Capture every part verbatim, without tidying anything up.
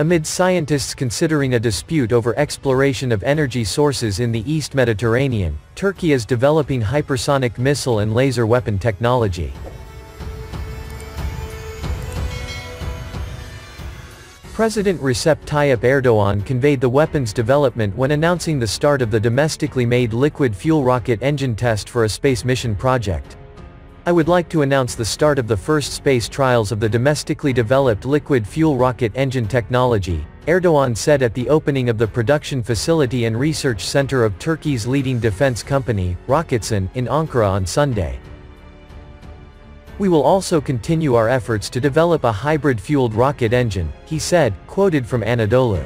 Amid scientists considering a dispute over exploration of energy sources in the East Mediterranean, Turkey is developing hypersonic missile and laser weapon technology. President Recep Tayyip Erdogan conveyed the weapons development when announcing the start of the domestically made liquid fuel rocket engine test for a space mission project. I would like to announce the start of the first space trials of the domestically developed liquid fuel rocket engine technology, Erdogan said at the opening of the production facility and research center of Turkey's leading defense company, Roketsan, in Ankara on Sunday. We will also continue our efforts to develop a hybrid-fueled rocket engine, he said, quoted from Anadolu.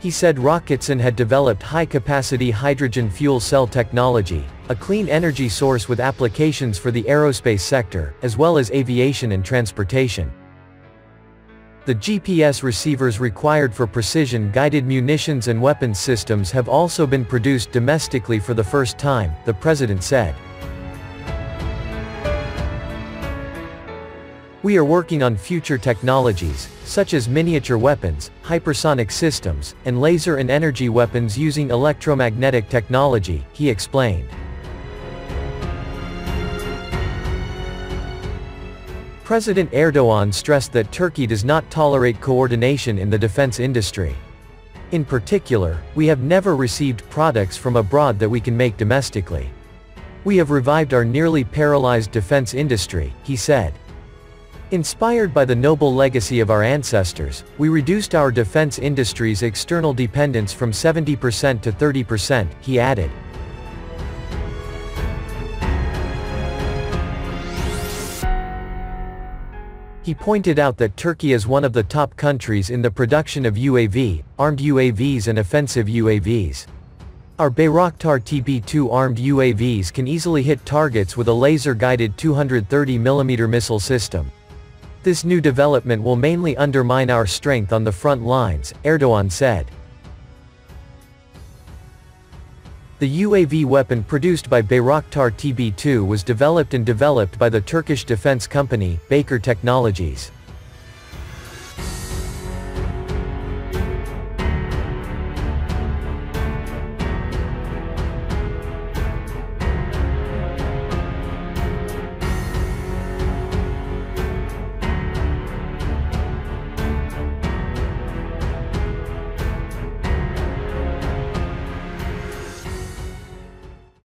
He said Roketsan had developed high-capacity hydrogen fuel cell technology, a clean energy source with applications for the aerospace sector, as well as aviation and transportation. The G P S receivers required for precision-guided munitions and weapons systems have also been produced domestically for the first time, the president said. We are working on future technologies, such as miniature weapons, hypersonic systems, and laser and energy weapons using electromagnetic technology, he explained. President Erdogan stressed that Turkey does not tolerate coordination in the defense industry. In particular, we have never received products from abroad that we can make domestically. We have revived our nearly paralyzed defense industry, he said. Inspired by the noble legacy of our ancestors, we reduced our defense industry's external dependence from seventy percent to thirty percent, he added. He pointed out that Turkey is one of the top countries in the production of U A V, armed U A Vs and offensive U A Vs. Our Bayraktar T B two armed U A Vs can easily hit targets with a laser-guided two hundred thirty millimeter missile system. This new development will mainly undermine our strength on the front lines, Erdogan said. The U A V weapon produced by Bayraktar T B two was developed and developed by the Turkish defense company, Baker Technologies.